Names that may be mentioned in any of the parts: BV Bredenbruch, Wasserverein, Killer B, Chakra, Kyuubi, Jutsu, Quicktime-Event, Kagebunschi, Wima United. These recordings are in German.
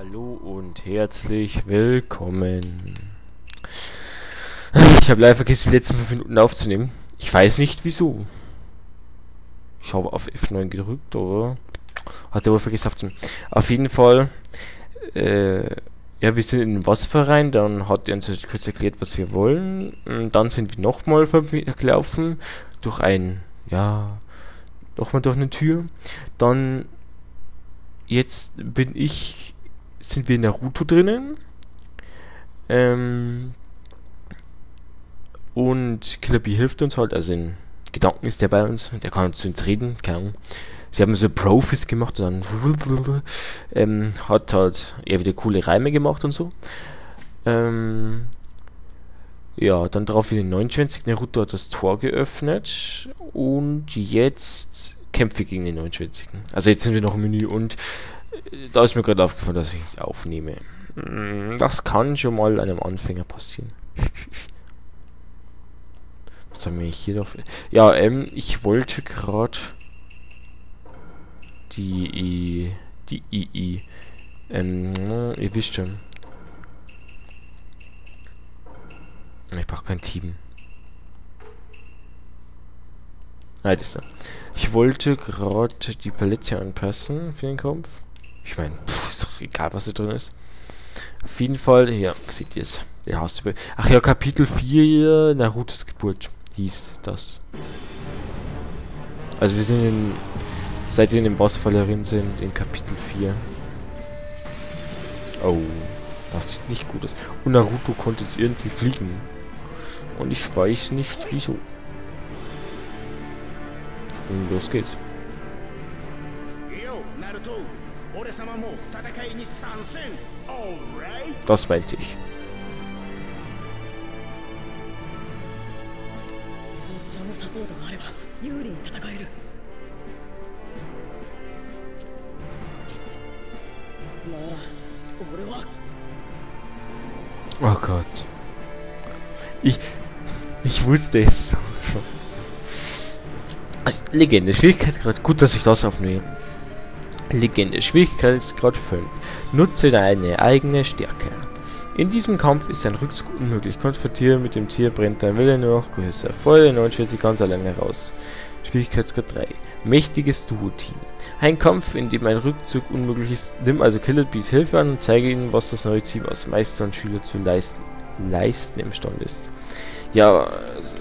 Hallo und herzlich willkommen. Ich habe leider vergessen, die letzten 5 Minuten aufzunehmen. Ich weiß nicht wieso. Ich habe auf F9 gedrückt, oder? Hatte aber vergessen aufzunehmen. Auf jeden Fall, ja, wir sind in den Wasserverein, dann hat er uns kurz erklärt, was wir wollen. Und dann sind wir nochmal gelaufen durch ein, ja, nochmal durch eine Tür. Dann jetzt sind wir in Naruto drinnen. Und Killer B hilft uns halt, also in Gedanken ist der bei uns, der kann zu uns reden, keine Ahnung. Sie haben so Profis gemacht und dann hat halt eher wieder coole Reime gemacht und so. Ja, dann drauf wieder 29, Naruto hat das Tor geöffnet und jetzt kämpfen wir gegen den 29. Also jetzt sind wir noch im Menü und da ist mir gerade aufgefallen, dass ich es aufnehme. Das kann schon mal einem Anfänger passieren. Was haben wir hier drauf? Ja, ich wollte gerade ihr wisst schon. Ich brauche kein Team. Ah, das da. Ich wollte gerade die Palette anpassen für den Kampf. Ich meine, ist doch egal, was da drin ist. Auf jeden Fall, ja, seht ihr es. Den Haustür. Ach ja, Kapitel 4, Narutos Geburt hieß das. Also wir sind in... Seit wir in dem Bossfall drin sind, in Kapitel 4. Oh, das sieht nicht gut aus. Und Naruto konnte jetzt irgendwie fliegen. Und ich weiß nicht, wieso. Und los geht's. Das meinte ich. Oh Gott. Ich wusste es schon. Legende, Schwierigkeitsgrad. Gut, dass ich das aufnehme. Legende, Schwierigkeitsgrad 5. Nutze deine eigene Stärke. In diesem Kampf ist ein Rückzug unmöglich. Konfrontiere mit dem Tier, brennt dein Wille nur noch größer. Feuer den 49 ganz alleine raus. Schwierigkeitsgrad 3. Mächtiges Duo-Team. Ein Kampf, in dem ein Rückzug unmöglich ist. Nimm also Killer B's Hilfe an und zeige ihnen, was das neue Team aus Meister und Schüler zu leisten imstande ist. Ja, also,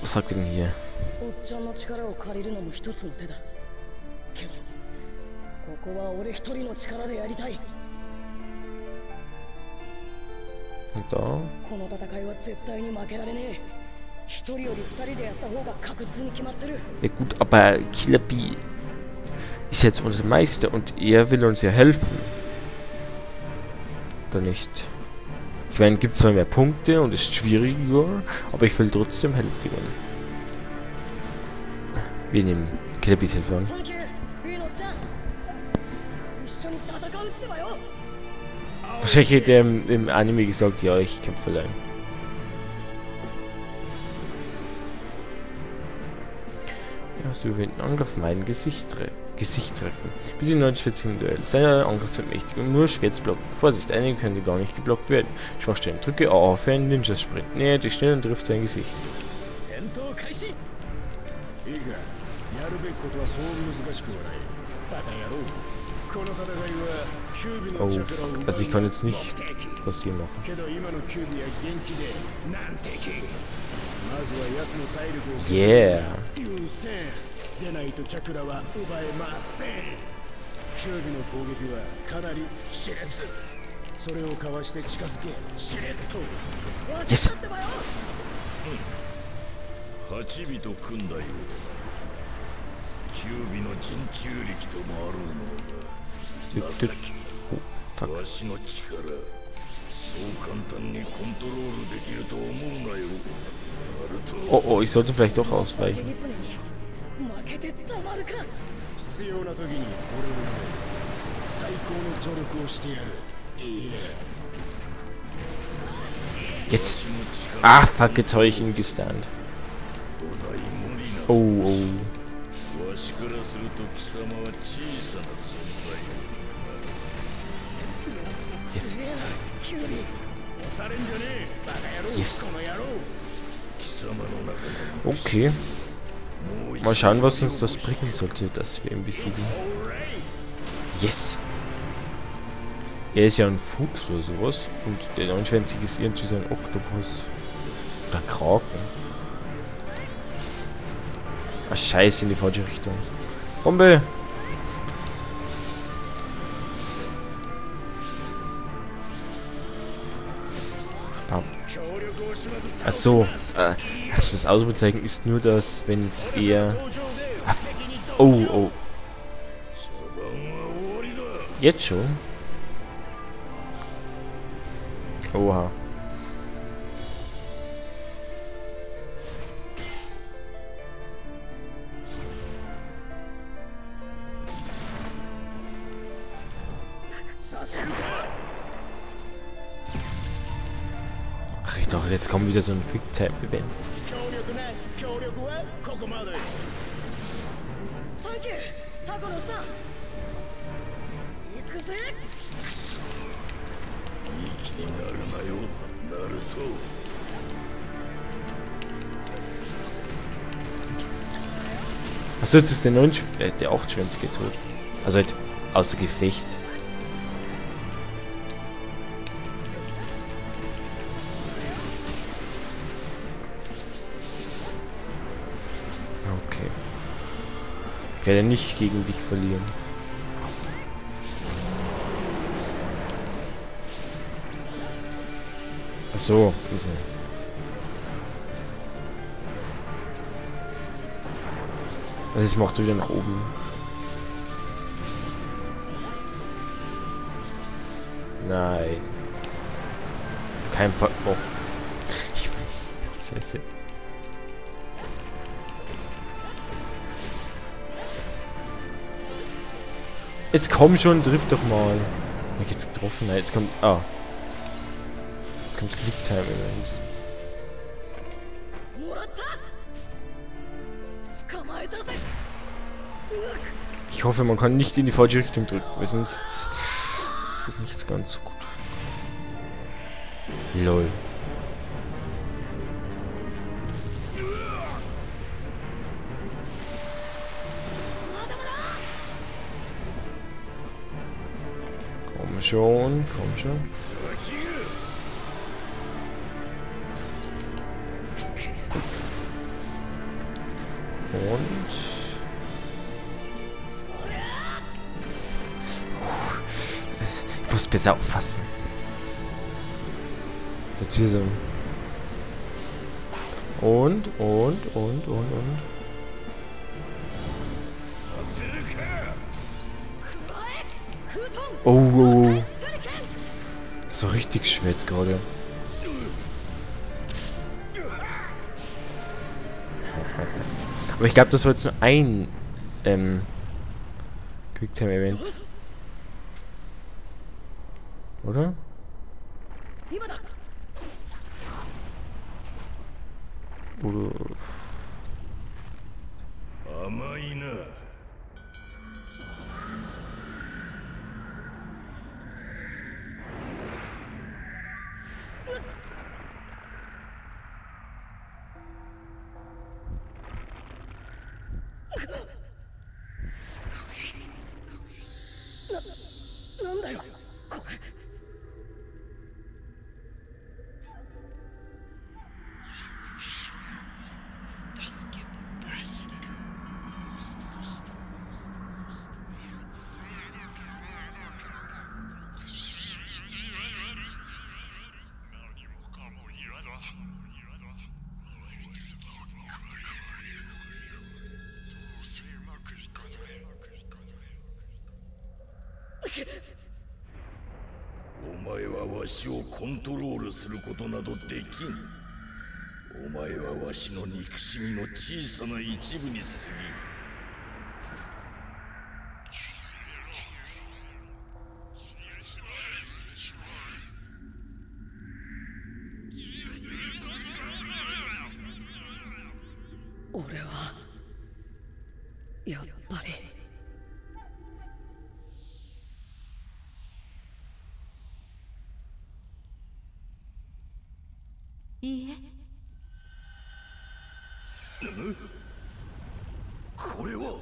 was sagt denn hier? Und da? Ja gut, aber Killer B ist jetzt unser Meister und er will uns ja helfen. Oder nicht? Ich meine, gibt zwar mehr Punkte und ist schwieriger, aber ich will trotzdem helfen. Wir nehmen Killer B's Hilfe an. Wahrscheinlich hätte er im Anime gesagt, ja, ich kämpfe allein. So über den Angriff mein Gesicht treffen. Bis in 49 im Duell. Seine Angriff sind mächtig und nur schwer zu blocken. Vorsicht, einige können gar nicht geblockt werden. Schwachstellen. Drücke A für einen Ninja-Sprint. Näher dich schnell und trifft sein Gesicht. Oh, fuck. Also ich kann jetzt nicht das hier machen. Yeah. Yes. Oh, fuck. Oh, oh, ich sollte vielleicht doch ausweichen. Jetzt. Ah, fuck, jetzt habe ich ihn gestunt. Oh, oh. Yes. Yes. Okay. Mal schauen, was uns das bringen sollte, dass wir ihn besiegen. Yes. Er ist ja ein Fuchs oder sowas. Und der Neunschwänzige ist irgendwie so ein Oktopus. Oder Kraken. Ah, scheiße, in die falsche Richtung. Bombe! Bam. Ach so. Also das Ausrufezeichen ist nur das, wenn jetzt er... Oh, oh. Jetzt schon? Oha. Ach, ich dachte, jetzt kommt wieder so ein Quicktime-Event. Achso, jetzt ist der 8-Schwänzige tot. Also halt außer Gefecht. Okay. Ich werde nicht gegen dich verlieren. Ach so, diese. Also ich mache wieder nach oben. Nein. Kein Fall. Oh. Scheiße. Jetzt komm schon, trifft doch mal. Ich hab jetzt getroffen, jetzt kommt. Ah. Jetzt kommt Quicktime-Event. Ich hoffe, man kann nicht in die falsche Richtung drücken, weil sonst ist es nicht ganz so gut. Lol. Komm schon, komm schon. Und... Ich muss besser aufpassen. Jetzt hier so. Und. Oh. So richtig schwer jetzt gerade. Aber ich glaube, das war jetzt nur ein Quicktime-Event. Oder? Oder... いいえ。むむ。これは。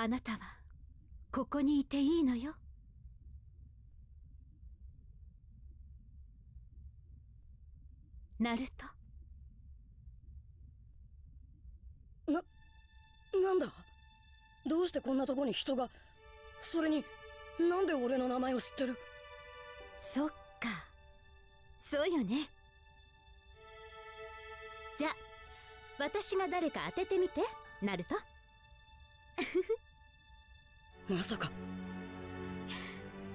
あなたはここにいていいのよ。ナルト。なんだ。どうしてこんなとこに人が。それになんで俺の名前を知ってる。そっか。そうよね。じゃあ私が誰か当ててみて、ナルト。まさか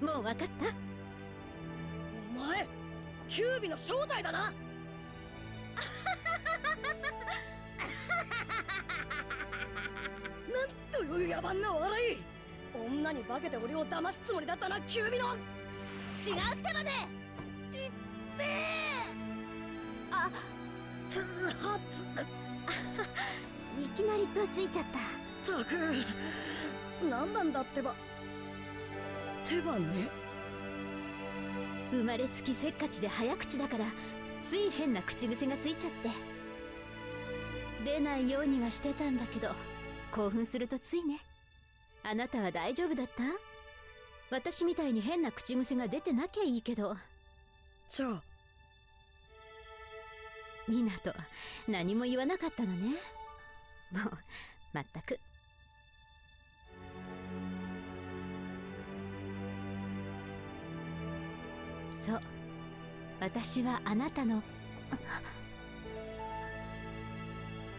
もう分かった。お前キュービの正体だな。なんという野蛮な笑い。女に化けて俺を騙すつもりだったな、キュービの。違うってまで言って。あつはついきなりとついちゃった。ったく何なんだってば。手羽ね。生まれつきせっかちで早口だからつい変な口癖がついちゃって。出ないようにはしてたんだけど興奮するとついね。あなたは大丈夫だった？私みたいに変な口癖が出てなきゃいいけど。じゃあみなと何も言わなかったのね。もうまったく。そう、私はあなたの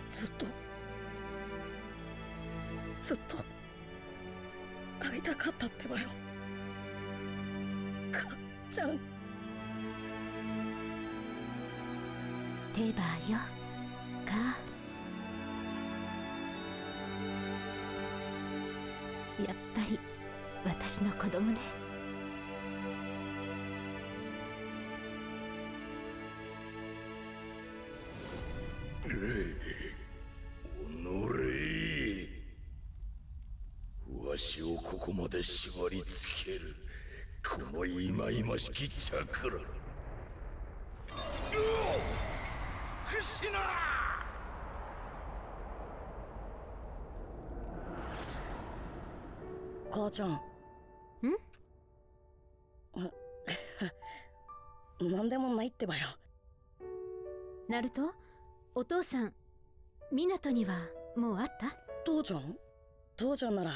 ずっと会いたかったってばよ、かっちゃん。手羽よか。やっぱり私の子供ね。わしをここまで縛りつけるこのいまいましきチャクラ。不死な。母ちゃん。ん？なんでもないってばよ。ナルト、お父さん、湊にはもう会った？父ちゃんなら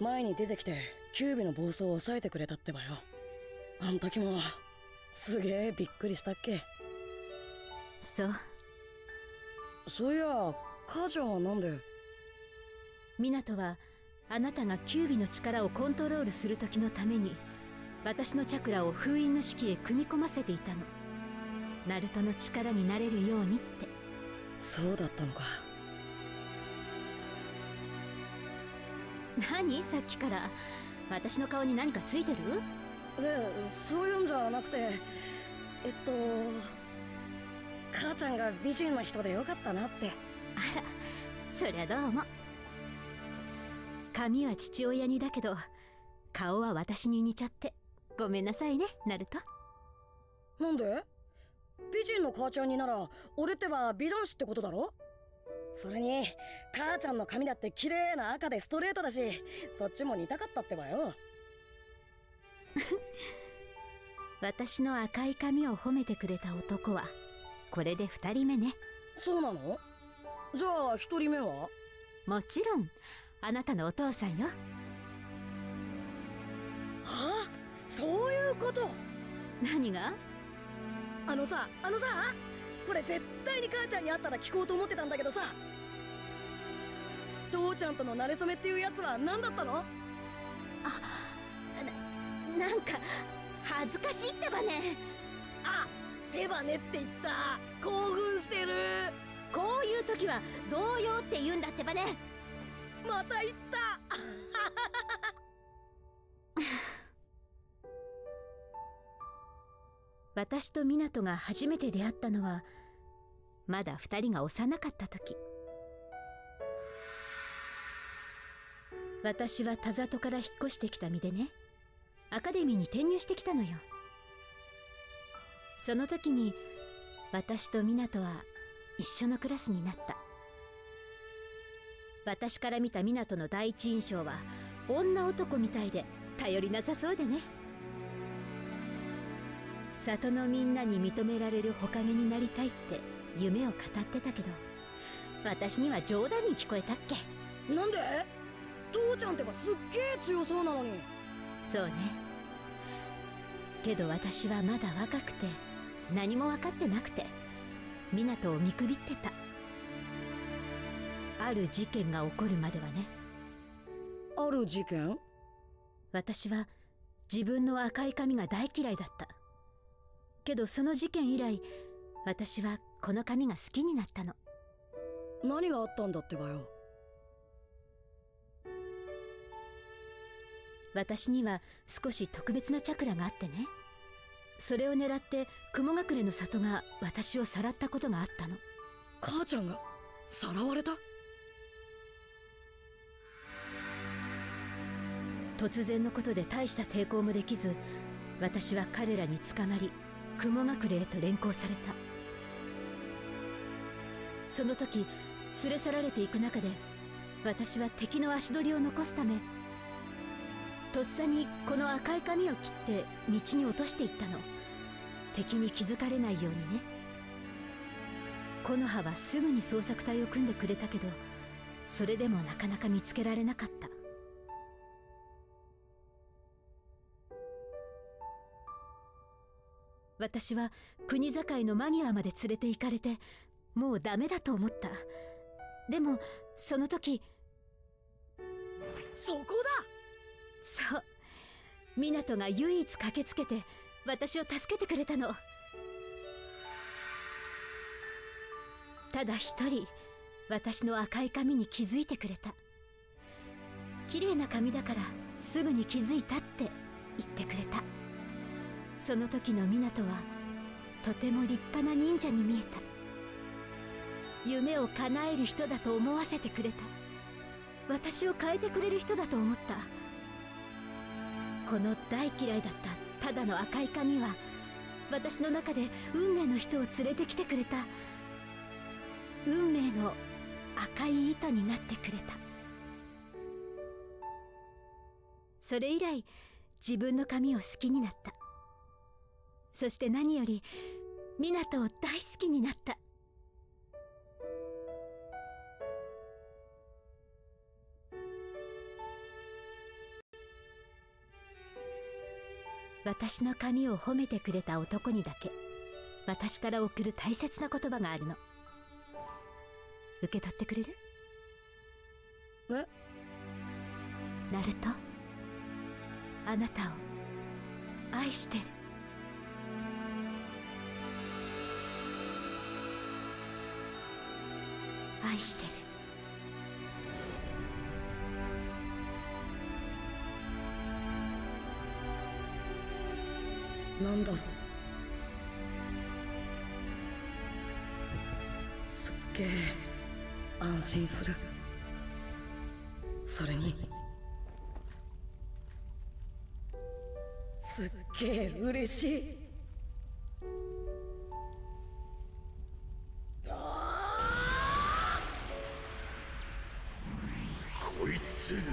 前に出てきてキュービの暴走を抑えてくれたってばよ。あん時もすげえびっくりしたっけ。そういや母ちゃんはなんで。湊はあなたがキュービの力をコントロールする時のために私のチャクラを封印の式へ組み込ませていたの。ナルトの力になれるようにって。そうだったのか。何？さっきから私の顔に何かついてる？そういうんじゃなくて、母ちゃんが美人な人でよかったなって。あら、そりゃどうも。髪は父親にだけど顔は私に似ちゃってごめんなさいね、ナルト。なんで？美人の母ちゃんになら俺ってば美男子ってことだろ。それに母ちゃんの髪だって綺麗な赤でストレートだし、そっちも似たかったってばよ。私の赤い髪を褒めてくれた男はこれで2人目ね。そうなの？じゃあ1人目は？もちろんあなたのお父さんよ。はあ、そういうこと。何が？あのさこれ絶対に母ちゃんに会ったら聞こうと思ってたんだけどさ、父ちゃんとの馴れ初めっていうやつは何だったの？なんか恥ずかしいってばね。あ、手羽ねって言った。興奮してる。こういう時は動揺って言うんだってばね。また言った。私とみなとが初めて出会ったのはまだ2人が幼かった時。私は田里から引っ越してきた身でね、アカデミーに転入してきたのよ。その時に私とみなとは一緒のクラスになった。私から見たみなとの第一印象は女男みたいで頼りなさそうでね、里のみんなに認められるほかげになりたいって夢を語ってたけど、私には冗談に聞こえたっけ。なんで父ちゃんってばすっげえ強そうなのに。そうね、けど私はまだ若くて何も分かってなくてみなとを見くびってた。ある事件が起こるまではね。ある事件？私は自分の赤い髪が大嫌いだった。けどその事件以来私はこの髪が好きになったの。何があったんだってばよ。私には少し特別なチャクラがあってね、それを狙って雲隠れの里が私をさらったことがあったの。母ちゃんがさらわれた？突然のことで大した抵抗もできず、私は彼らに捕まり雲隠れへと連行された。その時連れ去られていく中で私は敵の足取りを残すためとっさにこの赤い髪を切って道に落としていったの。敵に気づかれないようにね。木の葉はすぐに捜索隊を組んでくれたけど、それでもなかなか見つけられなかった。私は国境の間際まで連れて行かれてもうダメだと思った。でもその時、そこだ。そう、みなとが唯一駆けつけて私を助けてくれたの。ただ一人私の赤い髪に気づいてくれた。綺麗な髪だからすぐに気づいたって言ってくれた。その時のみなとはとても立派な忍者に見えた。夢を叶える人だと思わせてくれた。私を変えてくれる人だと思った。この大嫌いだったただの赤い髪は私の中で運命の人を連れてきてくれた。運命の赤い糸になってくれた。それ以来自分の髪を好きになった。そして何よりみなとを大好きになった。私の髪を褒めてくれた男にだけ私から送る大切な言葉があるの。受け取ってくれる？え？ナルト、あなたを愛してる。愛してる。なんだろう、すっげえ安心する。それにすっげえ嬉しい。こいつ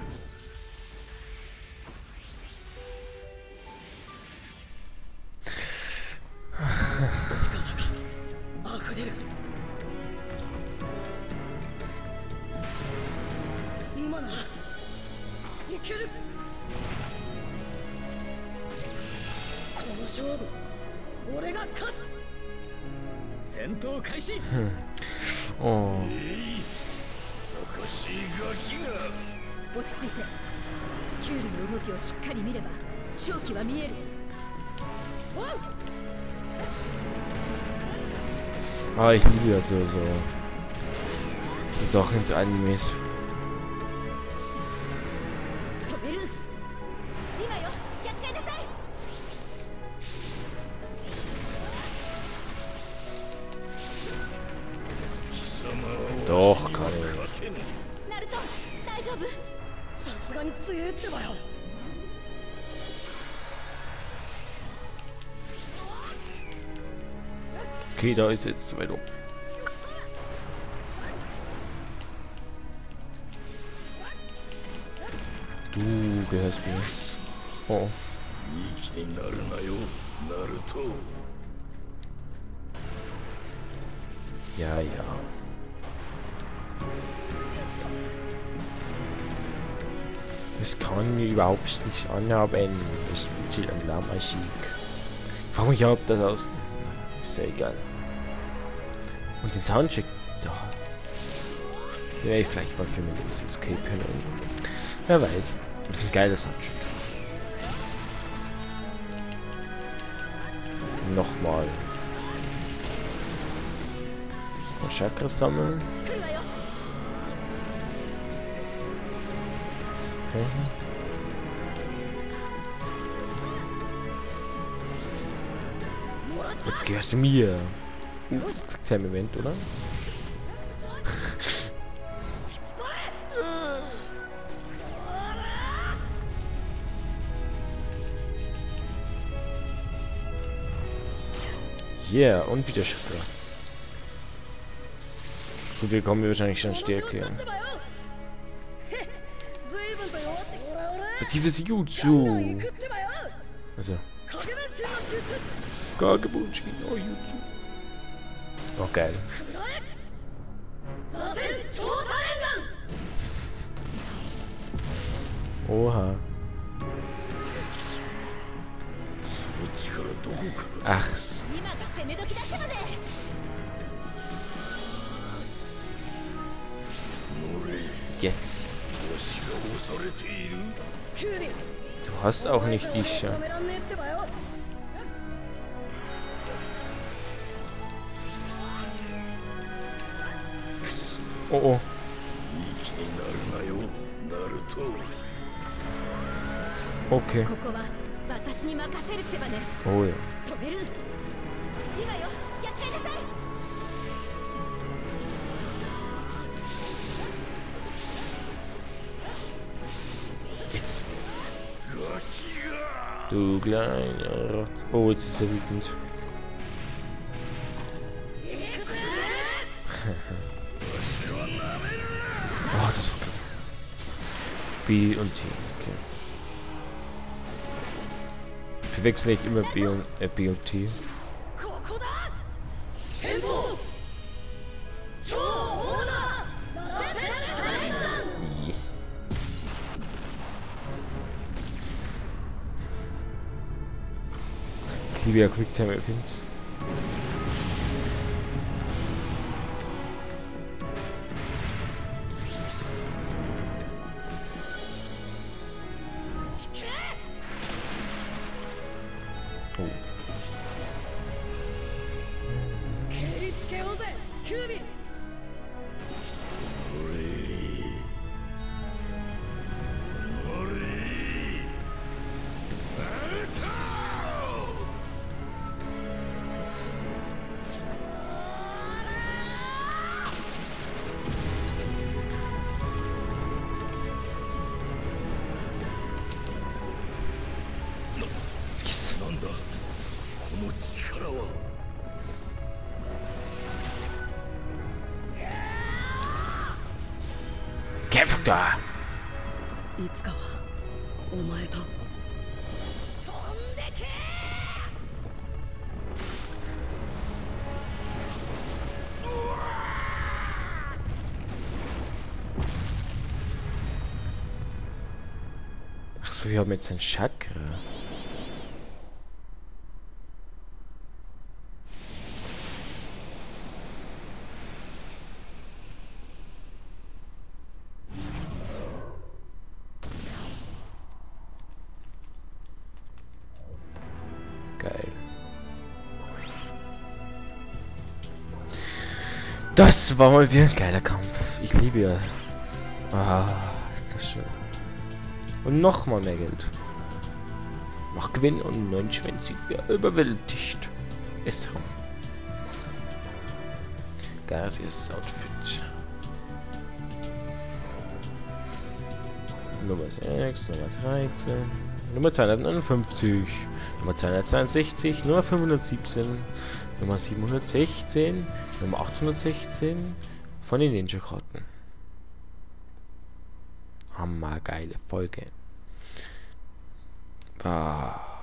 お落ち着いて、キュウリの動きをしっかり見れば勝機は見える。おう Aber ich liebe das so. Das ist auch ganz Animes. Doch, kann ich. Okay, da ist jetzt zu weit oben. Du gehörst mir. Oh. Ja, ja. Das kann mir überhaupt nichts anhaben. Es zählt ein lahmer Sieg. Warum ich hab das aus? Ist ja egal. Und den Soundcheck da. Ja, ich vielleicht mal für mich das Escape hin. Wer weiß. Das ist ein geiler Soundcheck. Nochmal. Mal Chakras sammeln. Jetzt gehörst du mir. Moment, oder? Ja, yeah, und wieder Schiffe. So, wir kommen wahrscheinlich schon stärker. Tiefes Jutsu. Also. Kagebunschi, oh Jutsu. Oh geil. Oha. Ach's. Jetzt. Du hast auch nicht die Chance. Oh oh. Okay. Oh ja. Du kleiner Rot. Oh, jetzt ist er wütend. Oh, das war klar. B und T. Okay. Verwechsel ich immer B und T. Wieder Quicktime Events. Oh. Da. Ach so, wir haben jetzt ein Chakra. Das war mal wieder ein geiler Kampf. Ich liebe ja. Ah, ist das schön. Und nochmal mehr Geld. Noch Gewinn und 29 überwältigt. Ist rum. Geiles erstes Outfit. Nummer 6, Nummer 13, Nummer 259, Nummer 262, Nummer 517, Nummer 716, Nummer 816 von den Ninja-Karten. Hammergeile Folge. Bah.